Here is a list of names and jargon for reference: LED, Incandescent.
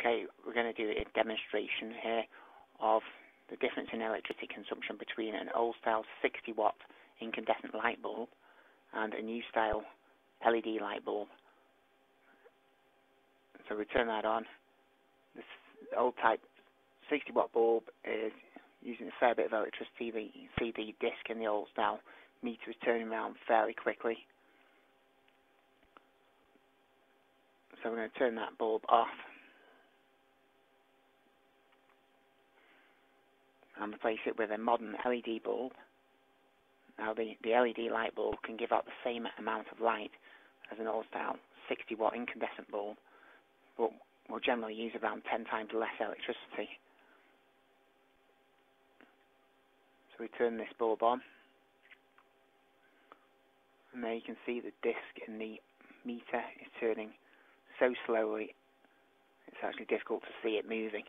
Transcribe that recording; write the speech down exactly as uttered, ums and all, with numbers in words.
Okay, we're going to do a demonstration here of the difference in electricity consumption between an old style sixty watt incandescent light bulb and a new style L E D light bulb. So we turn that on. This old type sixty watt bulb is using a fair bit of electricity. The C D disc in the old style meter is turning around fairly quickly. So we're going to turn that bulb off and replace it with a modern L E D bulb. Now the, the L E D light bulb can give out the same amount of light as an old style sixty watt incandescent bulb, but will generally use around ten times less electricity. So we turn this bulb on, and there you can see the disc in the meter is turning so slowly it's actually difficult to see it moving.